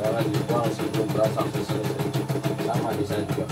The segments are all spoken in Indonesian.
Jangan dibuang sebelum transaksi selesai, sama di sana juga.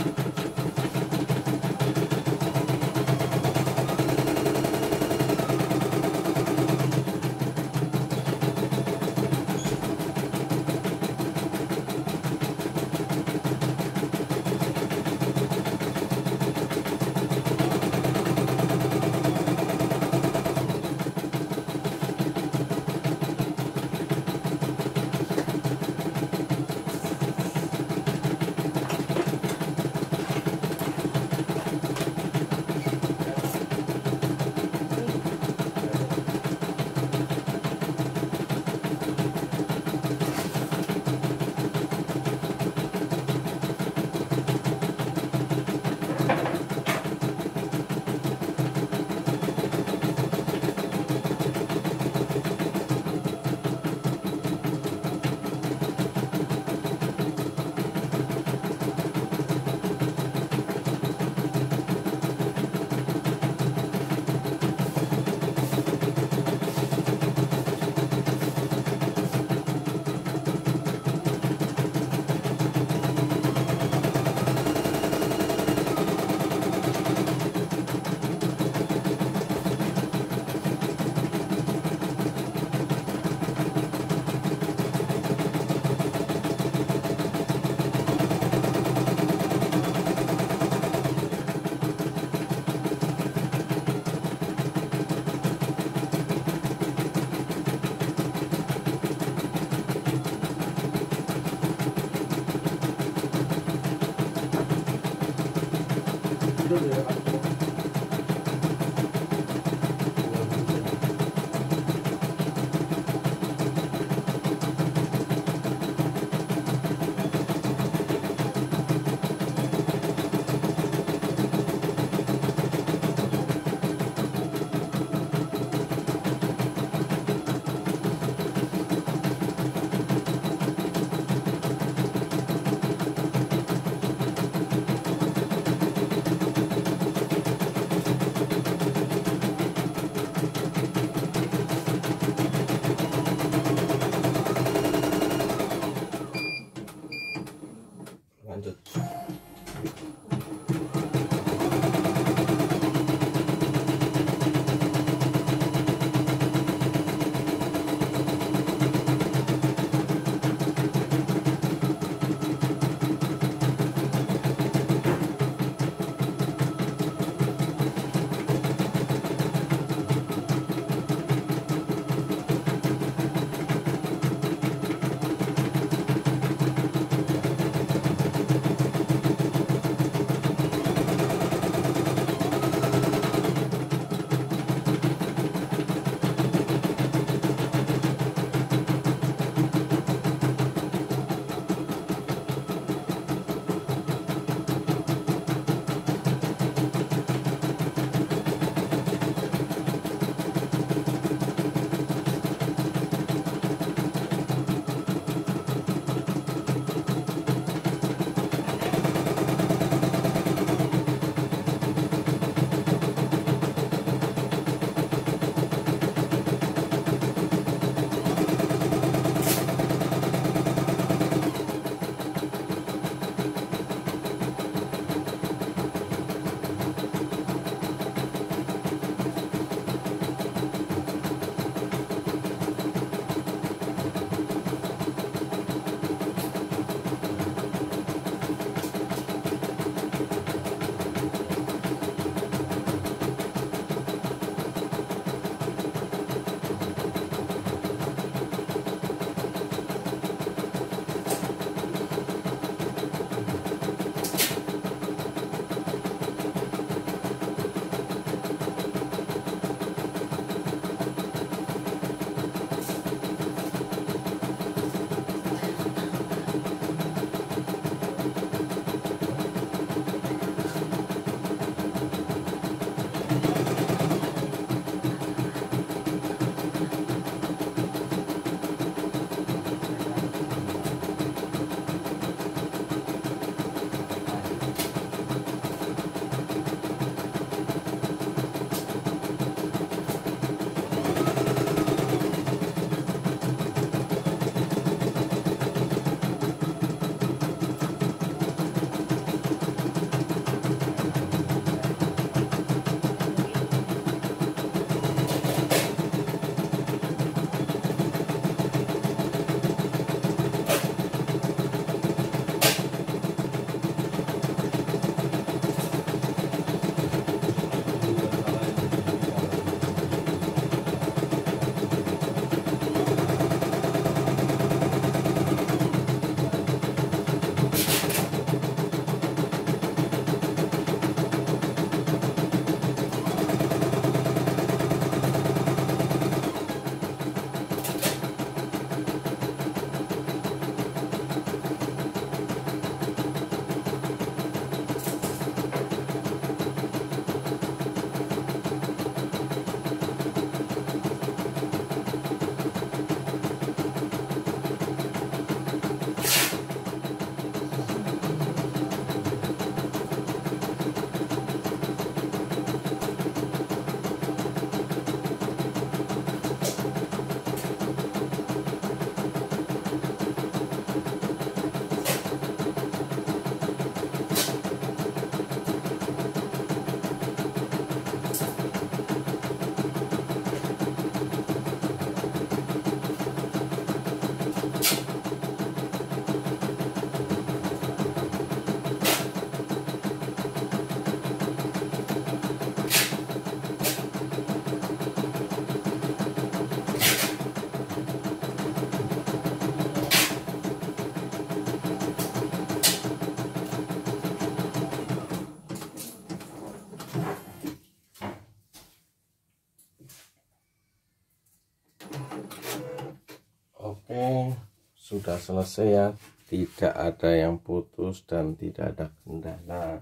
Oh, sudah selesai ya, tidak ada yang putus dan tidak ada kendala.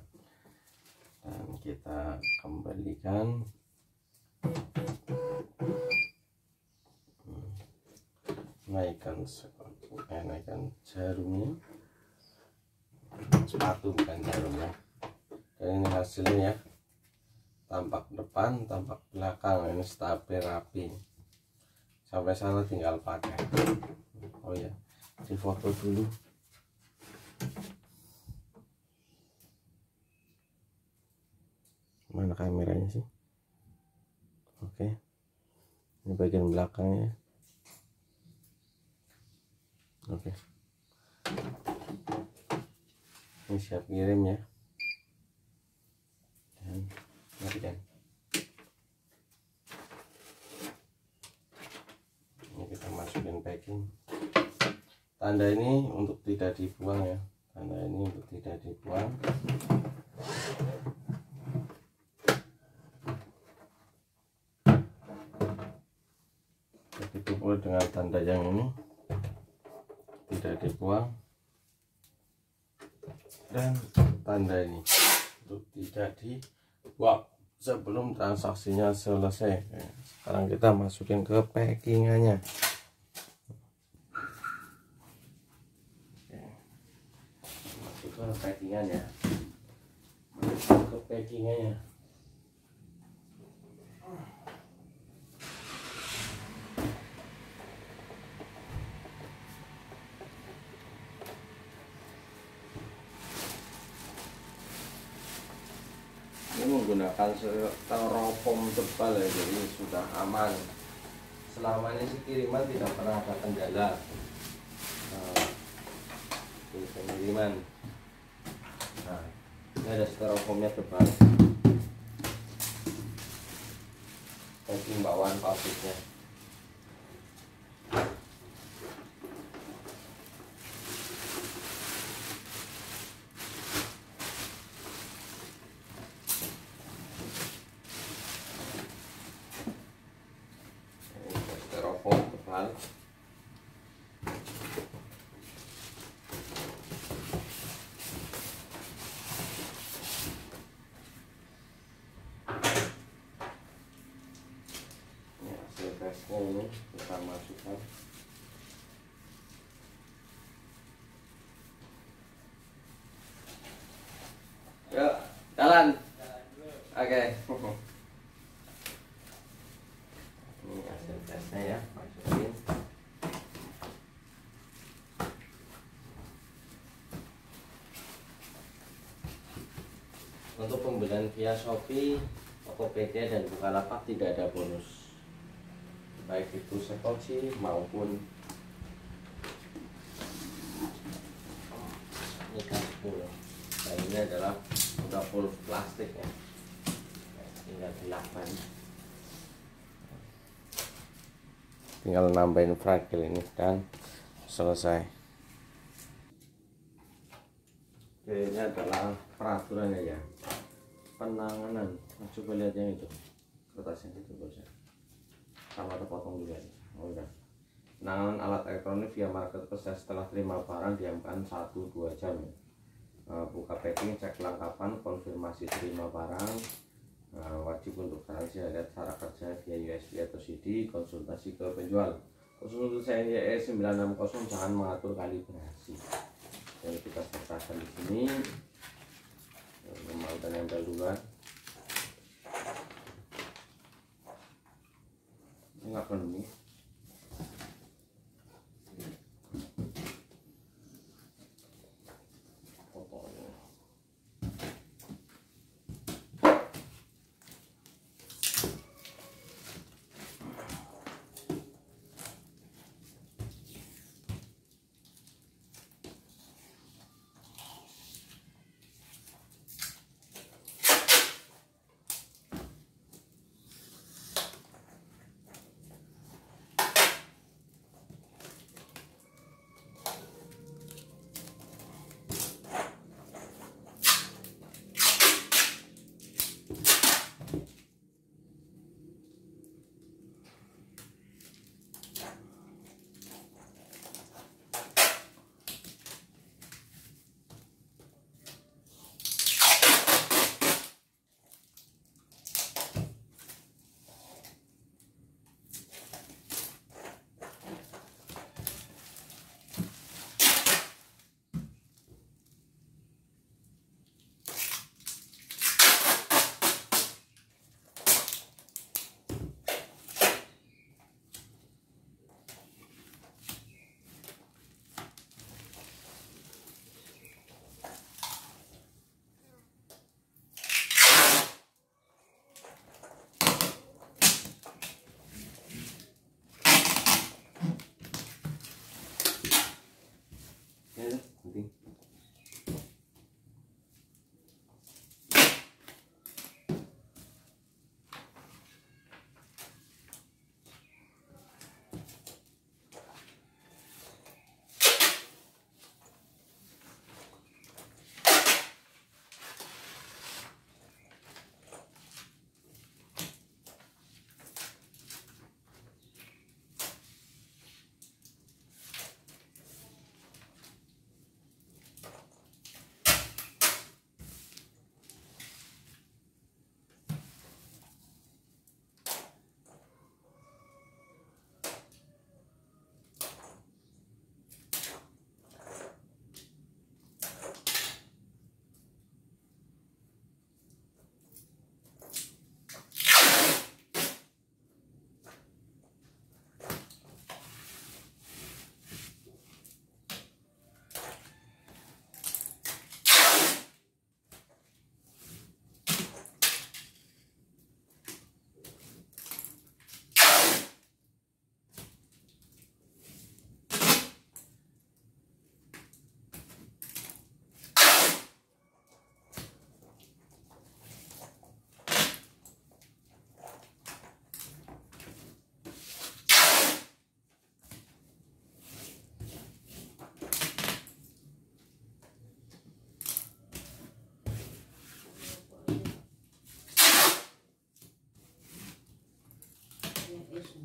Dan kita kembalikan. Naikkan sepatu, naikkan jarumnya. Sepatu bukan jarumnya. Dan ini hasilnya ya. Tampak depan, tampak belakang. Ini stabil rapi. Sampai sana tinggal pakai. Oh ya, difoto dulu. Mana kameranya sih? Oke, ini bagian belakangnya. Oke, ini siap kirim ya. Dan matikan. Ini kita masukin packing. Tanda ini untuk tidak dibuang ya. Tanda ini untuk tidak dibuang. Dengan tanda yang ini tidak dibuang, dan tanda ini untuk tidak dibuang sebelum transaksinya selesai. Sekarang kita masukin ke packingannya. Masuk ke packingannya. Masuk ke packingannya. Menggunakan styrofoam tebal ya, jadi sudah aman. Selama ini si kiriman tidak pernah ada kendala. Pengiriman. Nah, ini ada styrofoamnya tebal. Packing bawaan pabriknya. Ini kita masukkan. Yuk, jalan. Oke. Ini hasil tesnya ya, masukin. Untuk pembelian via Shopee, Tokopedia dan Bukalapak tidak ada bonus. Baik itu sekoci maupun ini kan full. Nah, ini adalah udah full plastik ya. Tinggal dilapin. Tinggal nambahin fragil ini dan selesai. Ini adalah peraturannya ya. Penanganan. Nah, coba lihat yang itu. Kertasnya itu bosnya. Sama terpotong juga. Oh, udah. Penanganan alat elektronik via marketplace, setelah terima barang diamkan 1-2 jam. Buka packing, cek kelengkapan, konfirmasi terima barang. Wajib untuk garansi ada cara kerja via USB atau CD, konsultasi ke penjual. Khusus untuk JNE-960 jangan mengatur kalibrasi. Jadi kita sertakan di sini. Mau tanya dulu kan. Enggak penuh. Fotonya.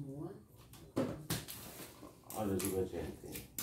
semua. Ada juga JNE.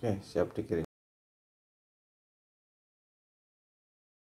Oke, siap dikirim.